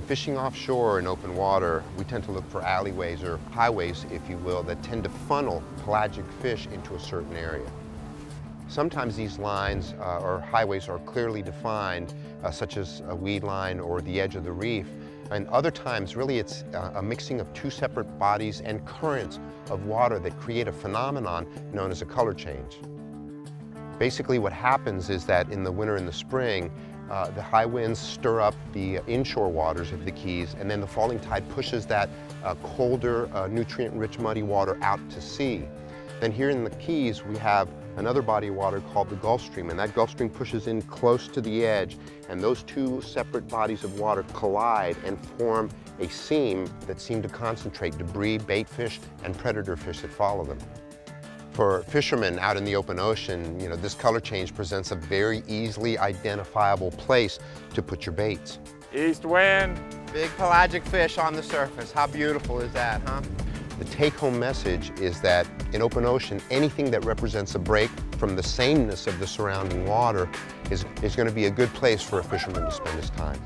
When fishing offshore in open water, we tend to look for alleyways or highways, if you will, that tend to funnel pelagic fish into a certain area. Sometimes these lines or highways are clearly defined, such as a weed line or the edge of the reef. And other times, really, it's a mixing of two separate bodies and currents of water that create a phenomenon known as a color change. Basically, what happens is that in the winter and the spring, the high winds stir up the inshore waters of the Keys, and then the falling tide pushes that colder, nutrient-rich, muddy water out to sea. Then here in the Keys, we have another body of water called the Gulf Stream, and that Gulf Stream pushes in close to the edge, and those two separate bodies of water collide and form a seam that seem to concentrate debris, bait fish, and predator fish that follow them. For fishermen out in the open ocean, you know, this color change presents a very easily identifiable place to put your baits. East wind. Big pelagic fish on the surface. How beautiful is that, huh? The take-home message is that in open ocean, anything that represents a break from the sameness of the surrounding water is going to be a good place for a fisherman to spend his time.